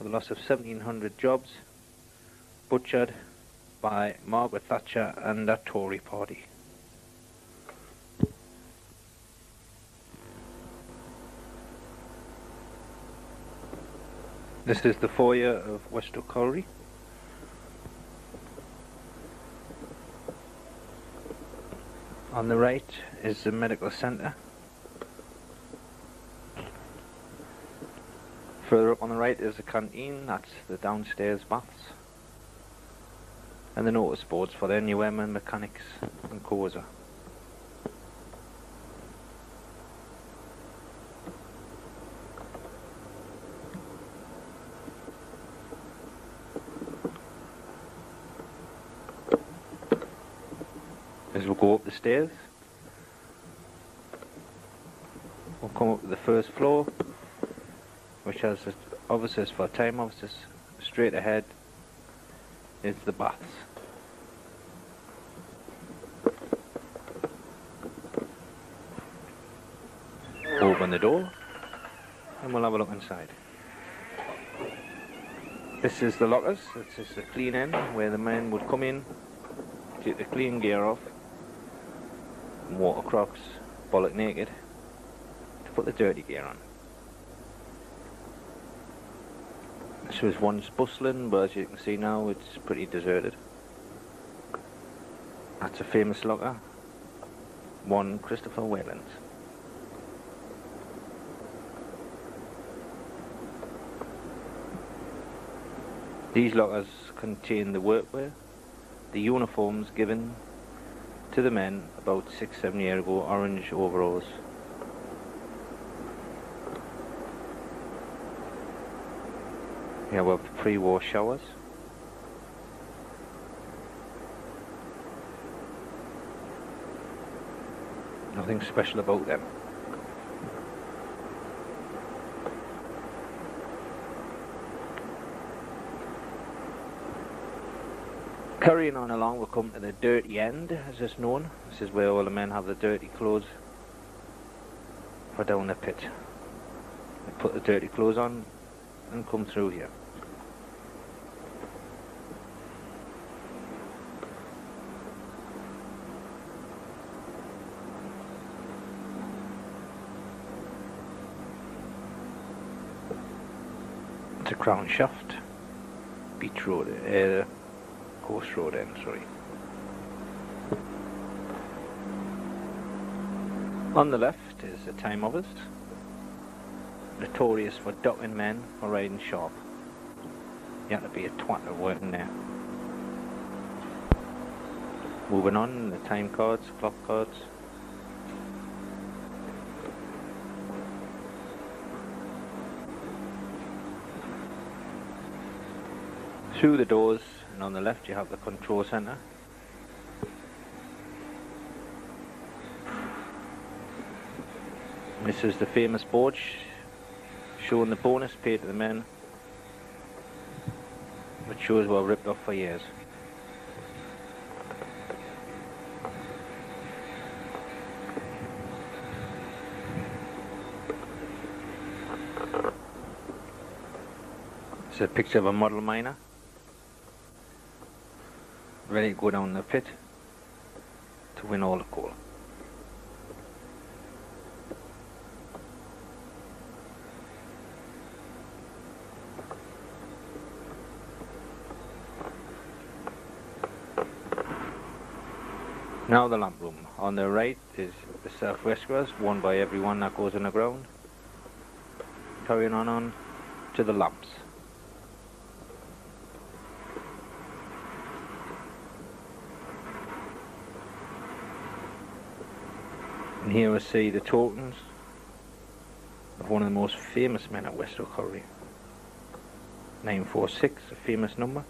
with a loss of 1,700 jobs, butchered by Margaret Thatcher and the Tory party. This is the foyer of Westoe Colliery. On the right is the medical centre. Further up on the right is the canteen, that's the downstairs baths, and the notice boards for their NUM and mechanics and COSA. As we'll go up the stairs, we'll come up to the first floor, which has offices for time officers. Straight ahead is the baths. We'll open the door and we'll have a look inside. This is the lockers, this is the clean end where the men would come in, take the clean gear off, water crocs, bollock naked, to put the dirty gear on. This was once bustling, but as you can see now it's pretty deserted. That's a famous locker, one Christopher Wayland. These lockers contain the workwear, the uniforms given to the men about 6-7 years ago, orange overalls. Here we have pre-war showers. Nothing special about them. Carrying on along, we'll come to the dirty end, as it's known. This is where all the men have the dirty clothes for down the pit. They put the dirty clothes on and come through here. It's a crown shaft, beach road, coast road end, sorry. On the left is the time office, notorious for docking men for riding sharp. You had to be a twat at working there. Moving on, the time cards, clock cards. Through the doors, and on the left you have the control centre. This is the famous board showing the bonus paid to the men, which shows we were ripped off for years. It's a picture of a model miner, ready to go down the pit to win all the coal. Now the lamp room. On the right is the self-rescuers, worn by everyone that goes on the ground. Carrying on to the lamps. And here we see the tokens of one of the most famous men at Westoe Colliery. 946, a famous number.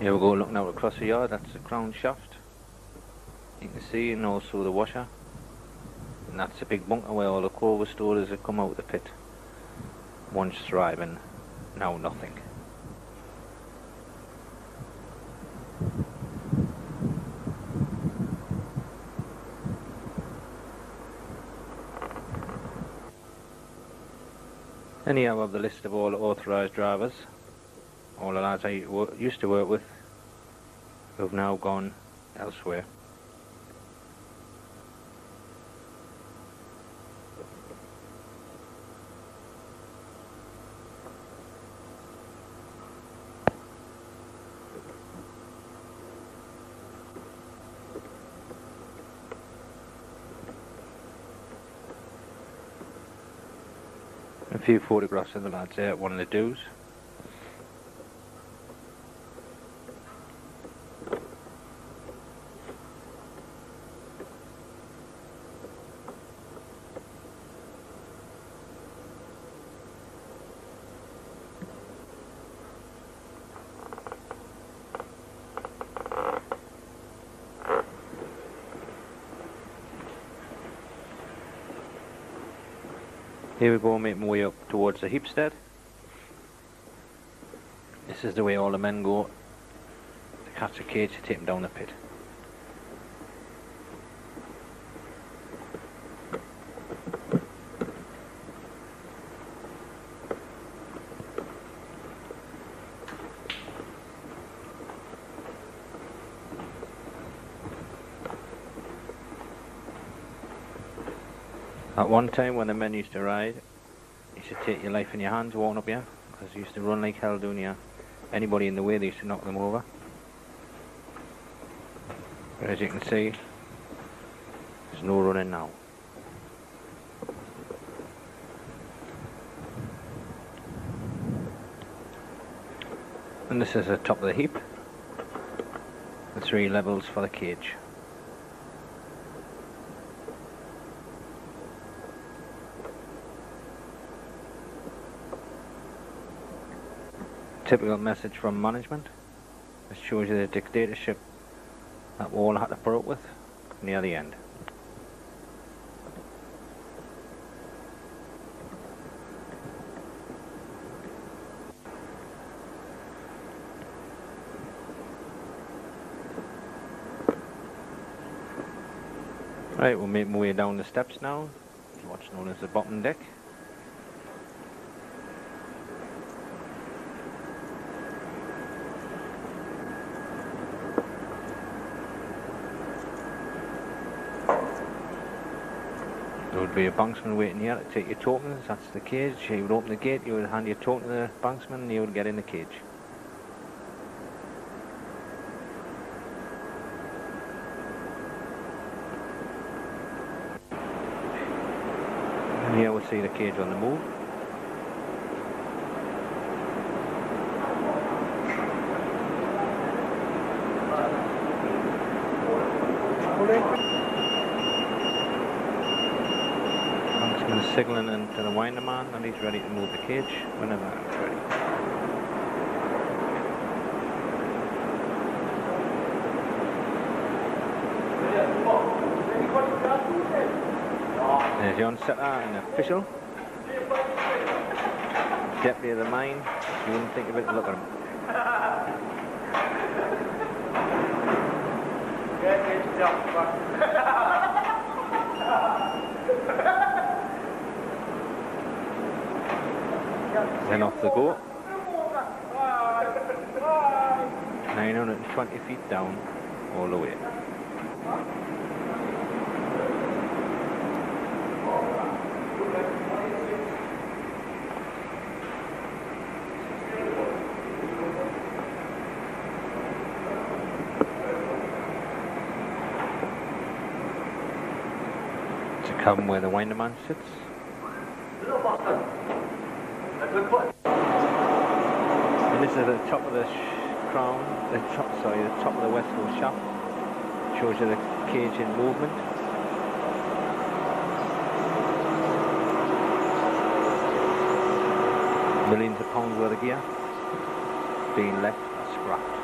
Here we go, looking out across the yard, that's the crown shaft. You can see, and also the washer. And that's a big bunker where all the coal was stored as they come out of the pit, once thriving No, nothing. Anyhow, of the list of all authorised drivers, all the lads I used to work with who've now gone elsewhere. A few photographs of the lads there at one of the do's. Here we go, making my way up towards the Heapstead. This is the way all the men go. The cats are caged to take them down the pit. At one time when the men used to ride, you should take your life in your hands, walking up here, because you used to run like hell doing here. Anybody in the way, they used to knock them over. But as you can see, there's no running now. And this is the top of the heap, the three levels for the cage. Typical message from management. It shows you the dictatorship that we all had to put up with near the end. Right, we'll make our way down the steps now, what's known as the bottom deck. Be a banksman waiting here to take your tokens. That's the cage. He would open the gate, you would hand your token to the banksman, and he would get in the cage. And here we'll see the cage on the move. Signaling into the winder man, and he's ready to move the cage whenever he's ready. There's John Setter, an official, deputy of the mine. You wouldn't think of it, look at him. Then off they go. 920 feet down, all the way. It's a cabin where the winder man sits. And this is the top of the crown, the top of the Westoe shaft. Shows you the cage in movement. Millions of pounds worth of gear being left or scrapped.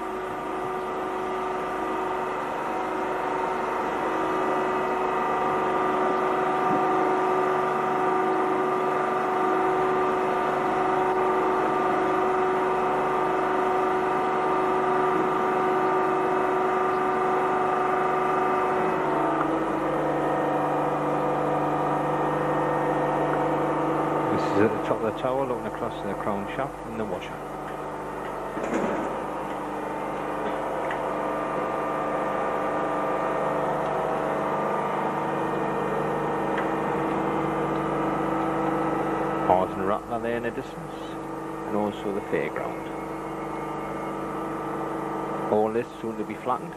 tower looking across to the crown shop and the washer. Horse and rattler there in the distance, and also the fairground. All this soon to be flattened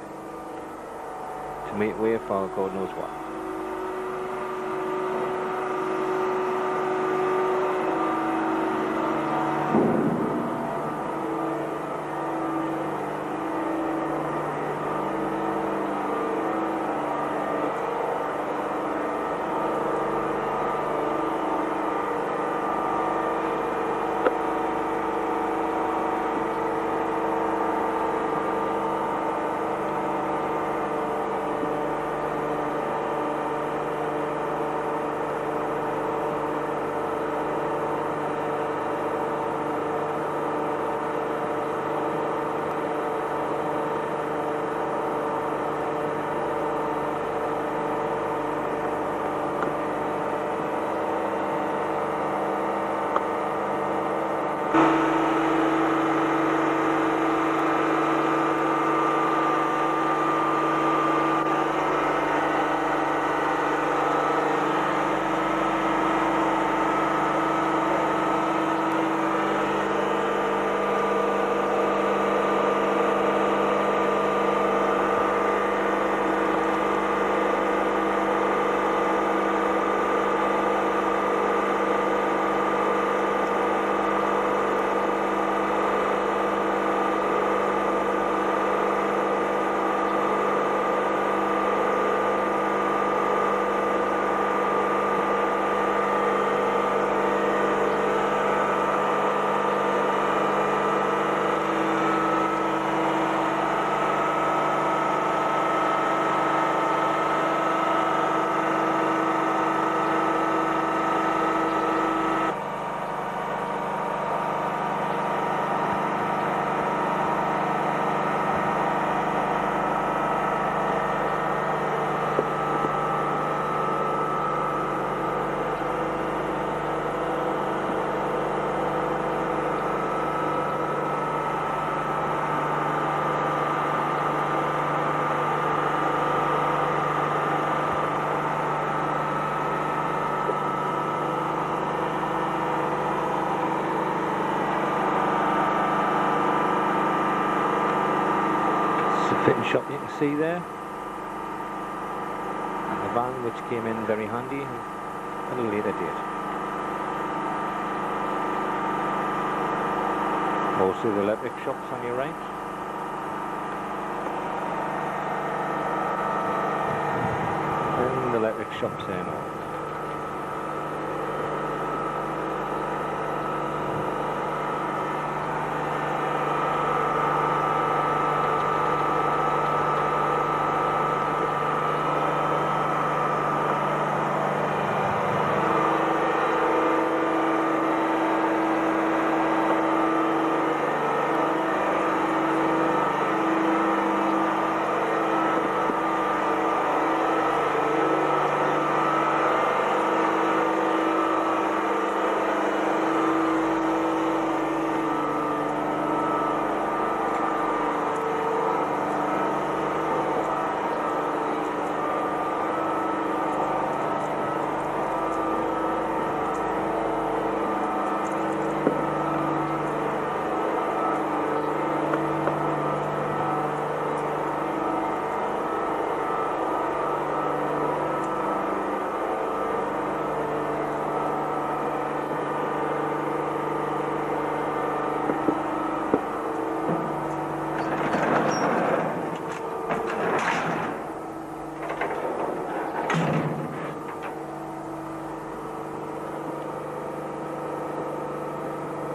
to make way for God knows what. Fitting shop you can see there, and the van which came in very handy at a later date. Also the electric shops on your right. And the electric shops there now.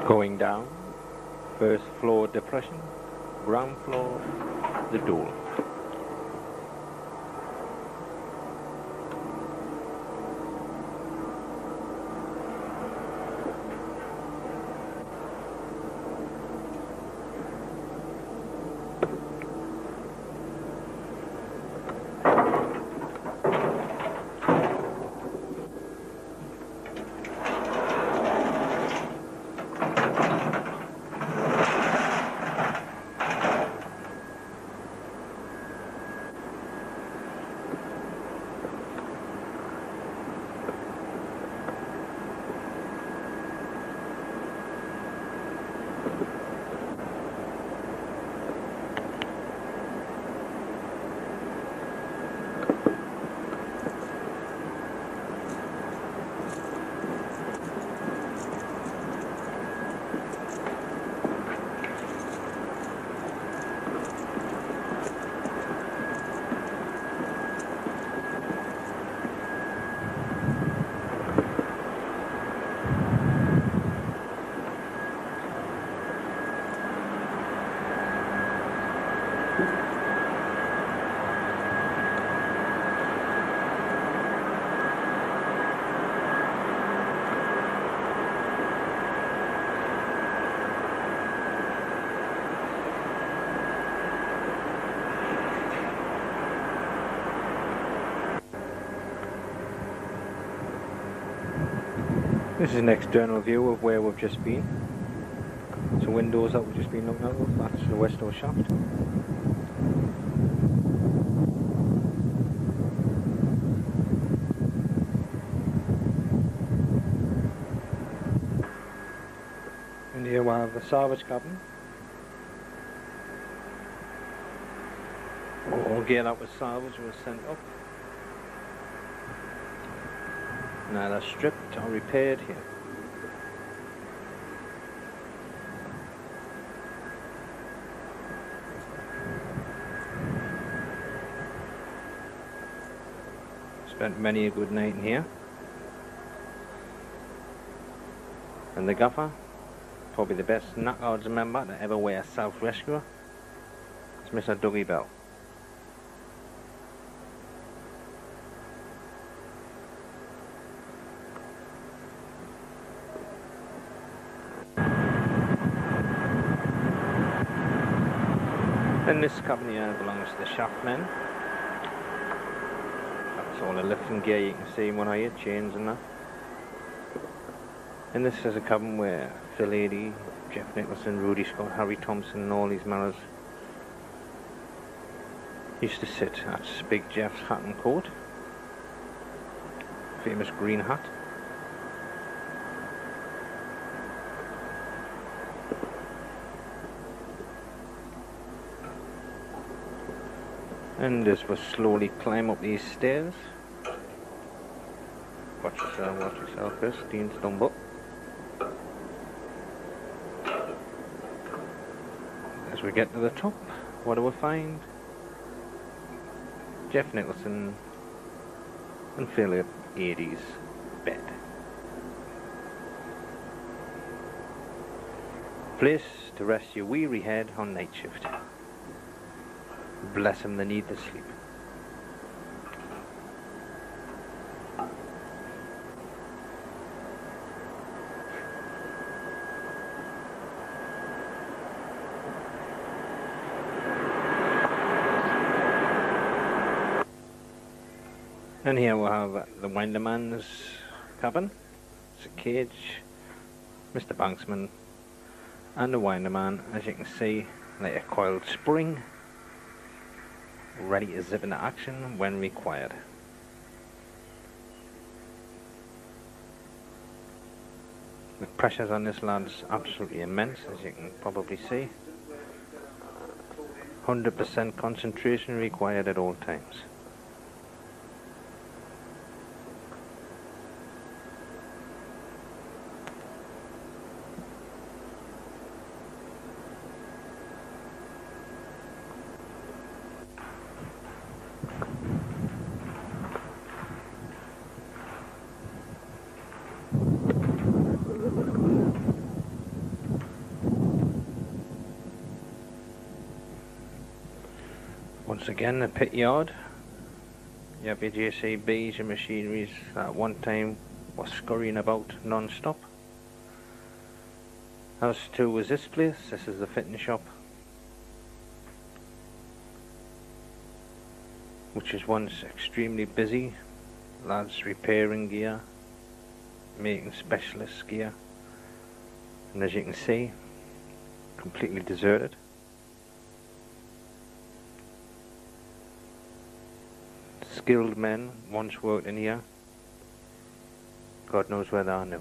Going down, first floor depression, ground floor, the door. This is an external view of where we've just been. It's the windows that we've just been looking out of. That's the Westoe shaft. And here we have the salvage cabin. All gear that was salvaged was sent up. Now that's stripped or repaired here. Spent many a good night in here. And the gaffer, probably the best knockouts member to ever wear a self-rescuer, is Mr. Dougie Bell. And this cabin here belongs to the shaft men. That's all the lifting gear you can see in one eye, chains and that. And this is a cabin where Phil Eadie, Geoff Nicholson, Rudy Scott, Harry Thompson and all these manners used to sit. That's Big Geoff's hat and coat. Famous green hat. And as we slowly climb up these stairs, watch yourself, Christine Dumble. As we get to the top, what do we find? Geoff Nicholson and Philip Eadie's bed. Place to rest your weary head on night shift. Bless him, they need the sleep. And here we'll have the Winderman's cabin. It's a cage, Mr. Banksman and the Winderman, as you can see, like a coiled spring, ready to zip into action when required. The pressures on this lad is absolutely immense, as you can probably see. 100% concentration required at all times. Once again, the pit yard. You have your JCBs, your machineries that at one time were scurrying about non-stop. As to was this place, this is the fitting shop, which was once extremely busy. Lads repairing gear, making specialist gear, and as you can see, completely deserted. Skilled men once worked in here. God knows where they are now.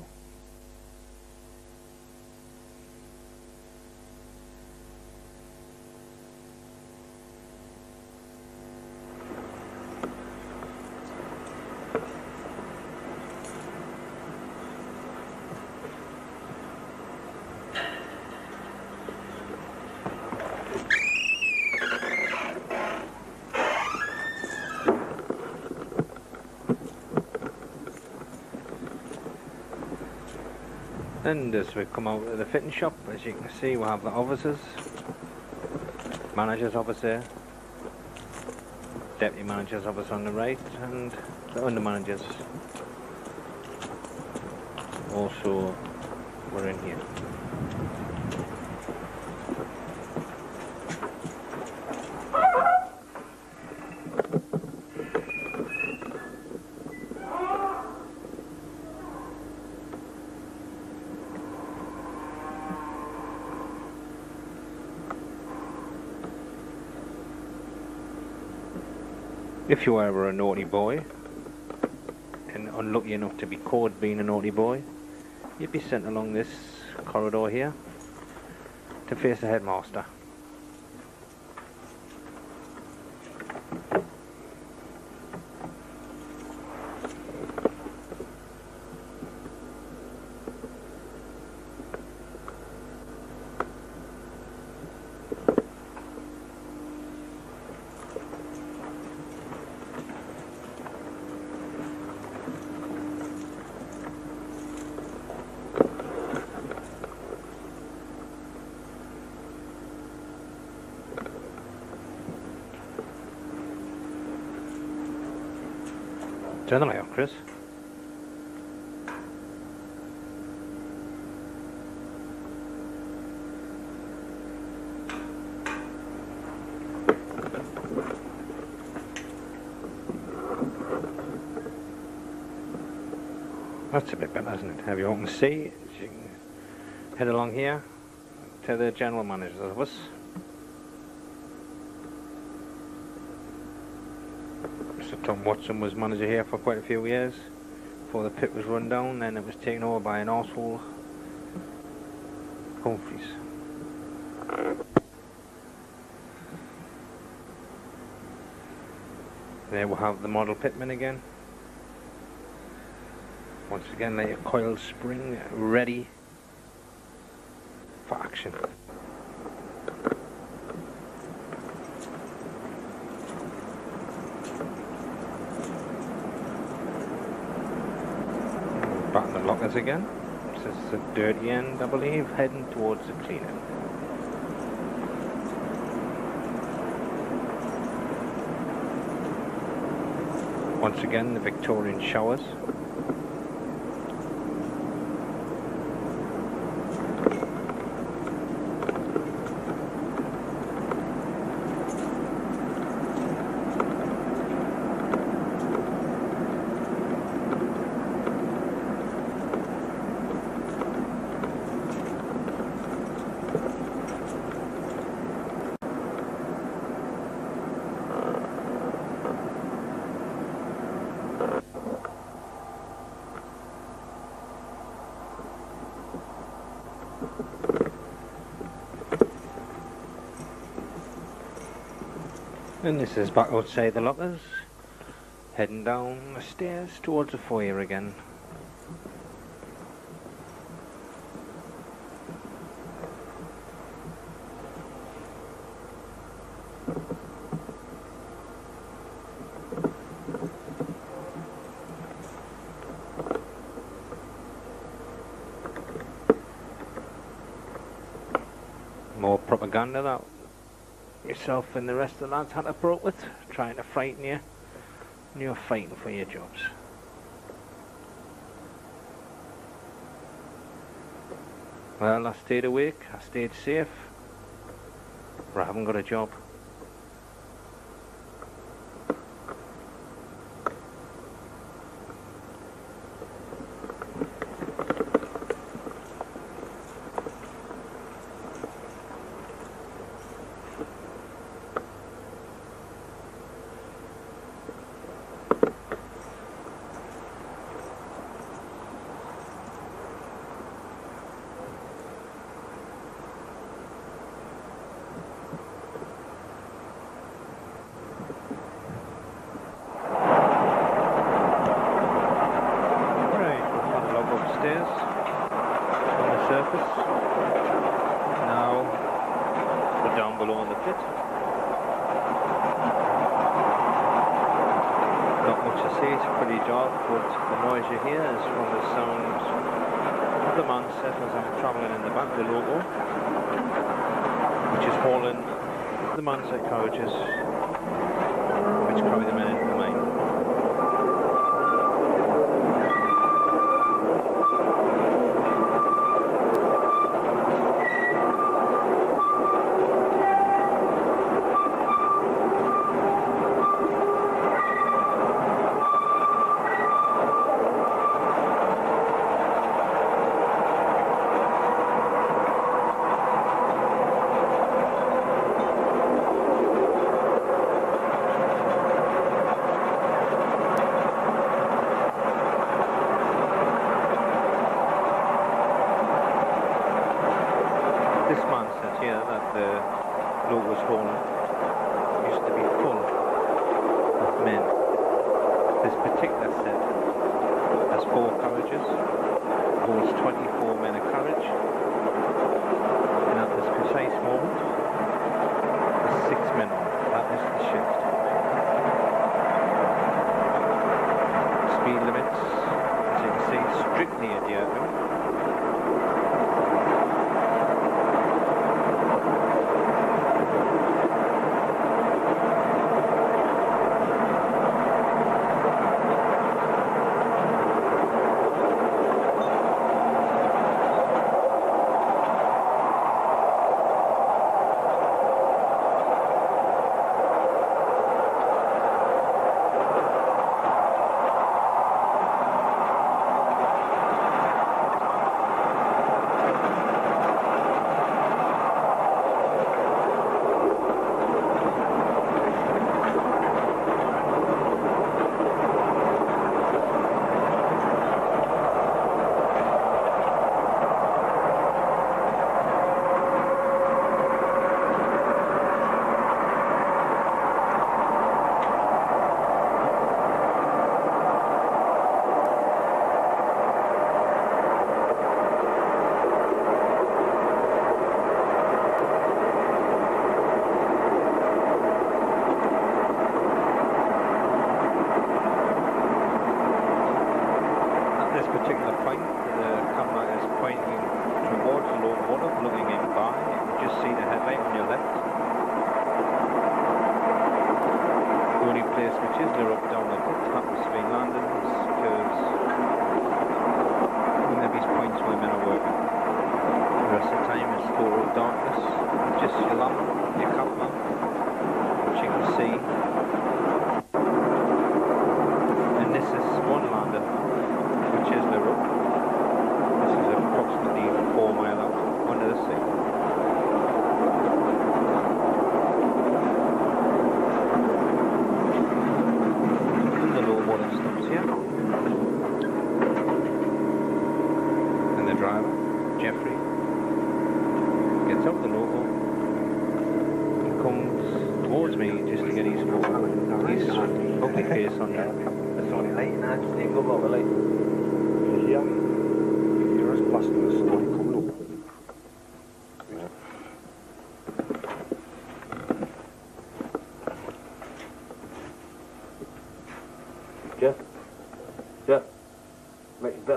And as we come out of the fitting shop, as you can see, we have the officers, manager's office there, deputy manager's office on the right, and the under managers also were in here. If you were a naughty boy, and unlucky enough to be caught being a naughty boy, you'd be sent along this corridor here to face the headmaster. Turn the light off, Chris. That's a bit better, isn't it? Have you all can see? You can head along here to the general manager's office. Tom Watson was manager here for quite a few years before the pit was run down, and it was taken over by an arsehole, Comfries. There we'll have the model pitman again. Once again, there's a coiled spring ready for action. Lockers again. This is the dirty end, I believe, heading towards the clean end. Once again, the Victorian showers. And this is back outside the lockers, heading down the stairs towards the foyer again. More propaganda that yourself and the rest of the lads had to broke with, trying to frighten you, and you're fighting for your jobs. Well, I stayed awake, I stayed safe, but I haven't got a job. 6 months since that the Logos Hall used to be full of men. This particular set has 4 carriages, holds 24 men a carriage, and at this precise moment, there's 6 men on. That is the shift. Speed limits, as you can see, strictly adhered to.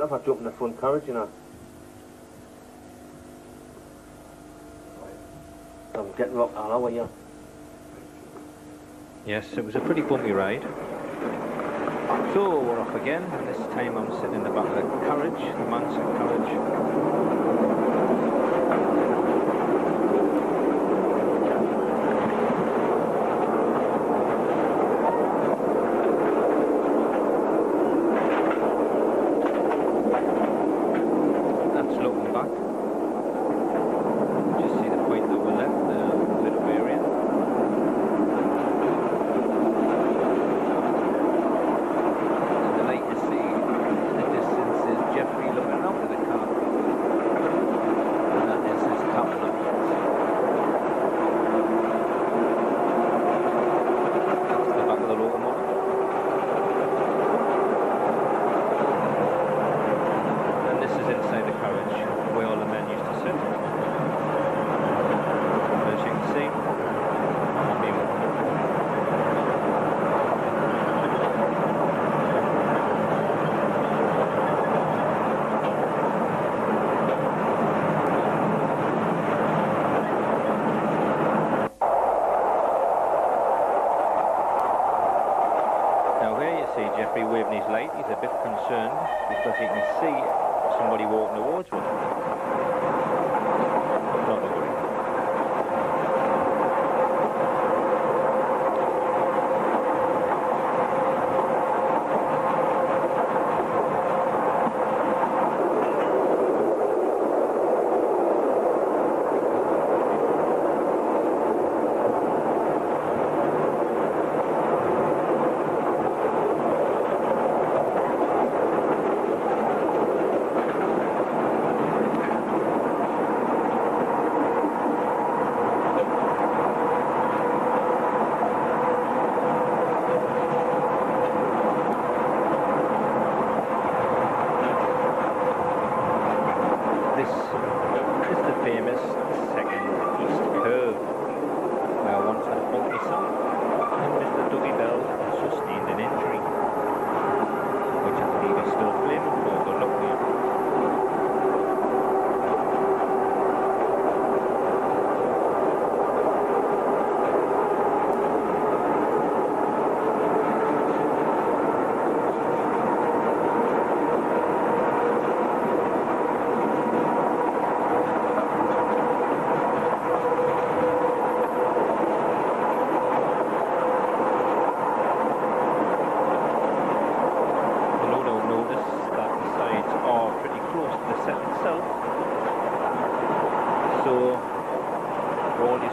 If I jump in the front carriage, I'm getting rocked all over here. Yes, it was a pretty bumpy ride. So we're off again, and this time I'm sitting in the back of the carriage, the Manson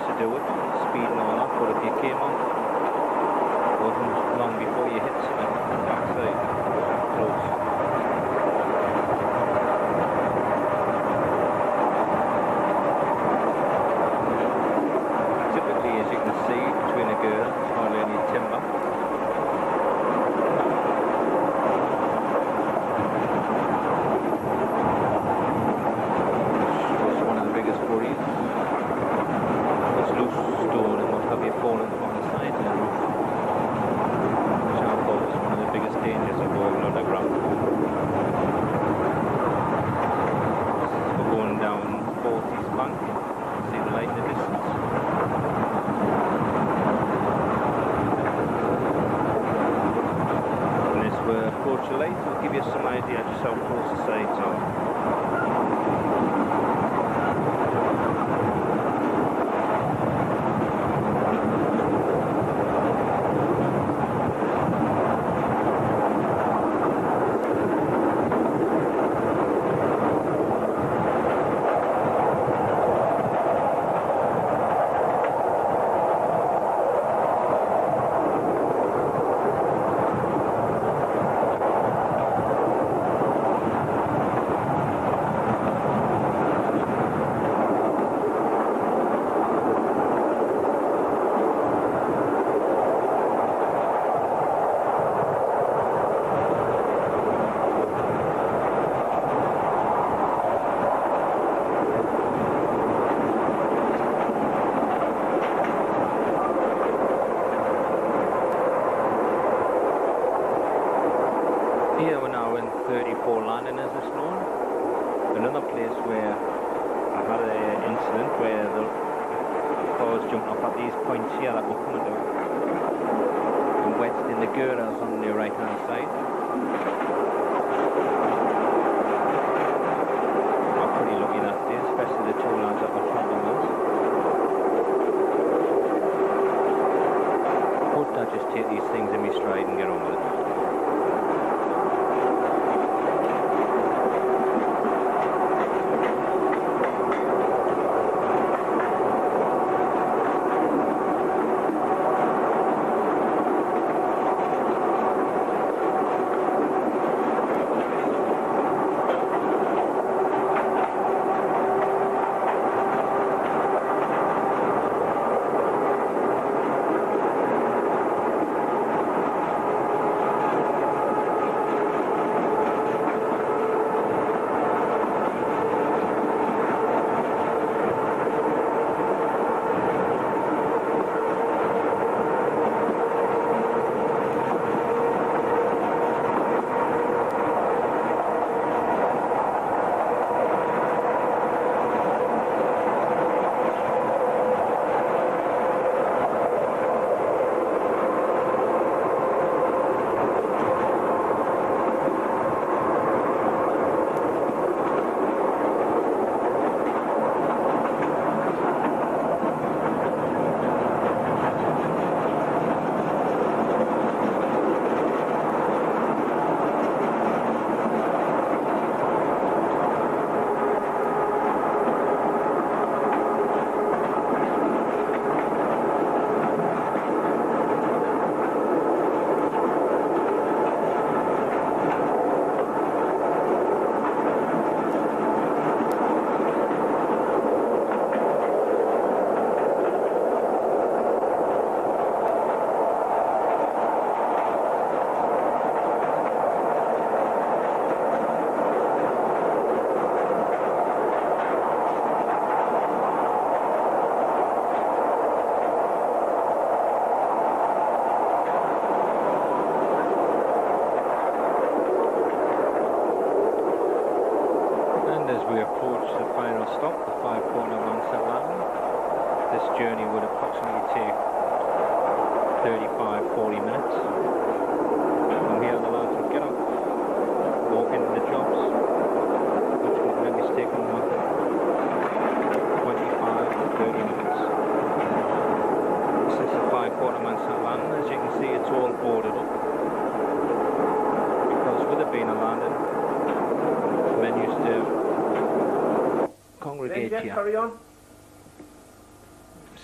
to do it, speeding on up, but if you came on, it wasn't long before you hit something on the backside. Close.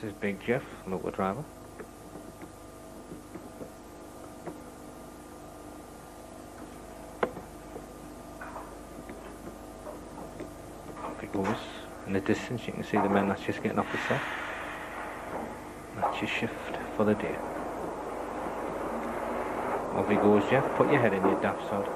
This is Big Jeff, local driver. In the distance you can see the men that's just getting off the set. That's your shift for the day. Off he goes, Jeff. Put your head in your daft side.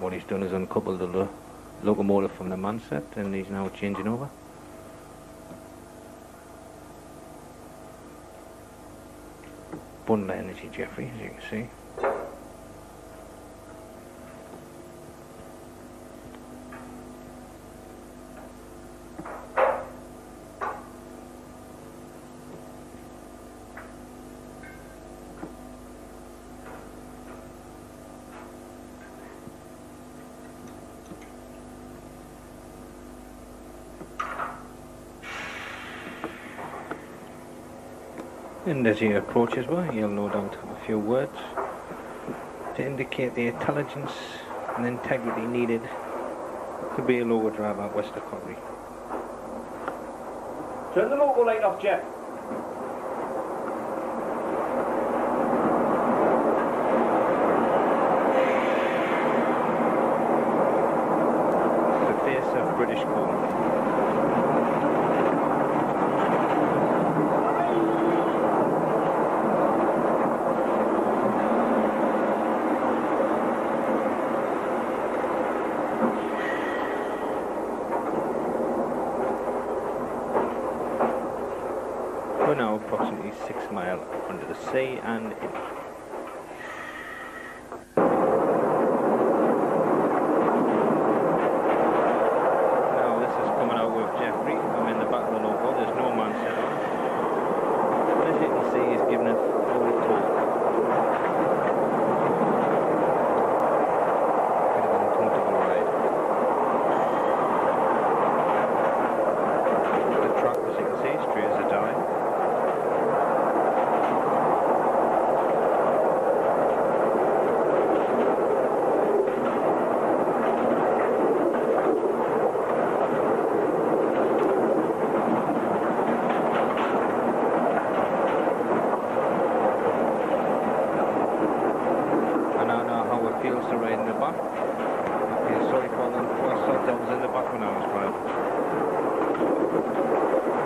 What he's done is uncoupled the locomotive from the man set and he's now changing over. Bundle of energy, Jeffrey, as you can see. And as he approaches one, he'll no doubt have a few words to indicate the intelligence and integrity needed to be a local driver at Westoe Colliery. Turn the local light off, Jeff. The face of British Columbian. Now approximately 6 miles under the sea and in. Now this is coming out with Jeffrey. I'm in the back of the local, there's no man set on. But as you can see he's giving it full torque. Bit of an uncomfortable ride. The track, as you can see, straight as a die. Sorry for that was in the back when I was driving.